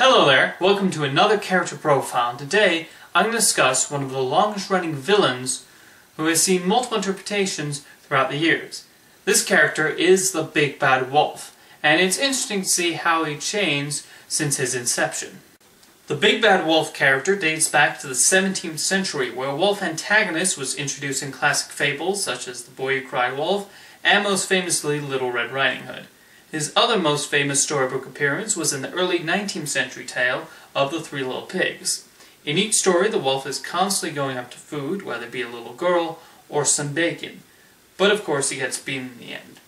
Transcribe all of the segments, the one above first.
Hello there, welcome to another character profile. Today, I'm going to discuss one of the longest running villains who has seen multiple interpretations throughout the years. This character is the Big Bad Wolf, and it's interesting to see how he changed since his inception. The Big Bad Wolf character dates back to the 17th century, where a wolf antagonist was introduced in classic fables such as The Boy Who Cried Wolf, and most famously, Little Red Riding Hood. His other most famous storybook appearance was in the early 19th century tale of The Three Little Pigs. In each story, the wolf is constantly going up to food, whether it be a little girl or some bacon. But of course, he gets beaten in the end.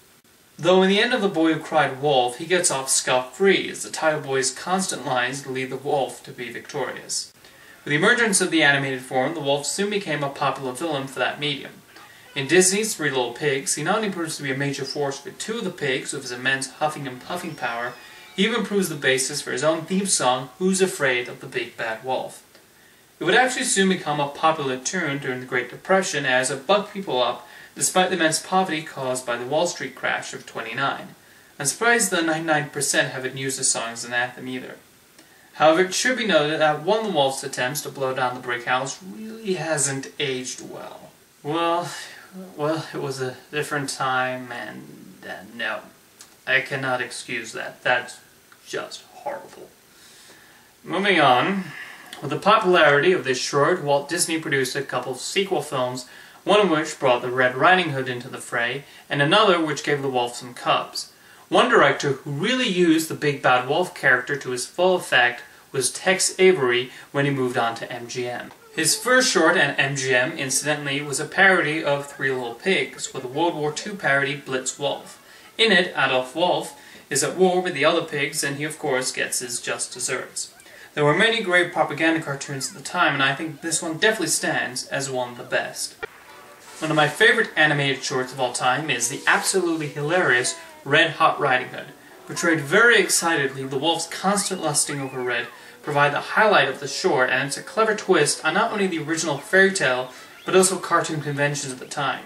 Though in the end of The Boy Who Cried Wolf, he gets off scot-free, as the title boy's constant lines lead the wolf to be victorious. With the emergence of the animated form, the wolf soon became a popular villain for that medium. In Disney's Three Little Pigs, he not only proves to be a major force for two of the pigs with his immense huffing and puffing power, he even proves the basis for his own theme song, Who's Afraid of the Big Bad Wolf? It would actually soon become a popular tune during the Great Depression as it bucked people up despite the immense poverty caused by the Wall Street crash of '29. I'm surprised the 99% haven't used the song as an anthem either. However, it should be noted that one of the wolf's attempts to blow down the brick house really hasn't aged well. Well, it was a different time, and no, I cannot excuse that. That's just horrible. Moving on, with the popularity of this short, Walt Disney produced a couple of sequel films, one of which brought the Red Riding Hood into the fray, and another which gave the wolf some cubs. One director who really used the Big Bad Wolf character to his full effect was Tex Avery when he moved on to MGM. His first short at MGM, incidentally, was a parody of Three Little Pigs, with a World War II parody, Blitz Wolf. In it, Adolf Wolf is at war with the other pigs, and he, of course, gets his just desserts. There were many great propaganda cartoons at the time, and I think this one definitely stands as one of the best. One of my favorite animated shorts of all time is the absolutely hilarious Red Hot Riding Hood. Portrayed very excitedly, the wolf's constant lusting over Red provide the highlight of the short, and it's a clever twist on not only the original fairy tale, but also cartoon conventions at the time.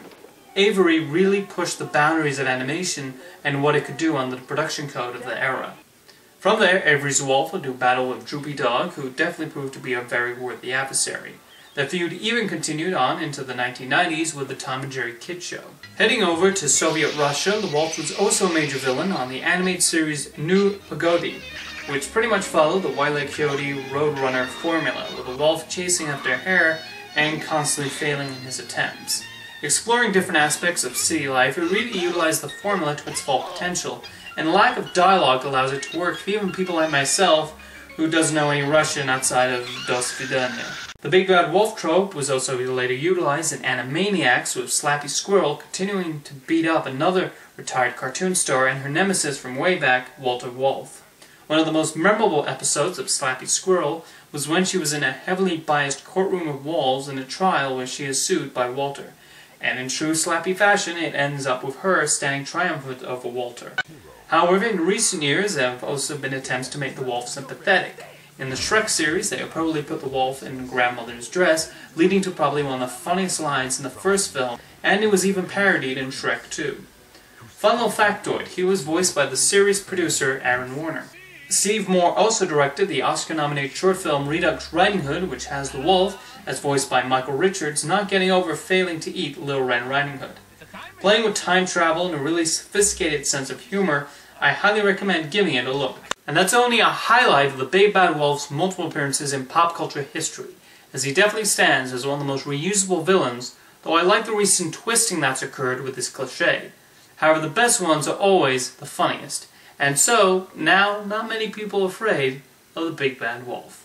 Avery really pushed the boundaries of animation and what it could do under the production code of the era. From there, Avery's wolf would do battle with Droopy Dog, who definitely proved to be a very worthy adversary. The feud even continued on into the 1990s with the Tom and Jerry Kid Show. Heading over to Soviet Russia, the wolf was also a major villain on the animated series Nu Pogodi, which pretty much followed the Wile E. Coyote Roadrunner formula, with the wolf chasing after hare and constantly failing in his attempts. Exploring different aspects of city life, it really utilized the formula to its full potential, and the lack of dialogue allows it to work for even people like myself who doesn't know any Russian outside of Do Svidaniya. The Big Bad Wolf trope was also later utilized in Animaniacs, with Slappy Squirrel continuing to beat up another retired cartoon star and her nemesis from way back, Walter Wolf. One of the most memorable episodes of Slappy Squirrel was when she was in a heavily biased courtroom of wolves in a trial where she is sued by Walter. And in true Slappy fashion, it ends up with her standing triumphant over Walter. However, in recent years, there have also been attempts to make the wolf sympathetic. In the Shrek series, they probably put the wolf in grandmother's dress, leading to probably one of the funniest lines in the first film, and it was even parodied in Shrek 2. Fun little factoid, he was voiced by the series producer Aaron Warner. Steve Moore also directed the Oscar-nominated short film Redux Riding Hood, which has the wolf, as voiced by Michael Richards, not getting over failing to eat Little Red Riding Hood. Playing with time travel and a really sophisticated sense of humor, I highly recommend giving it a look. And that's only a highlight of the Big Bad Wolf's multiple appearances in pop culture history, as he definitely stands as one of the most reusable villains, though I like the recent twisting that's occurred with this cliché. However, the best ones are always the funniest. And so, now, not many people are afraid of the Big Bad Wolf.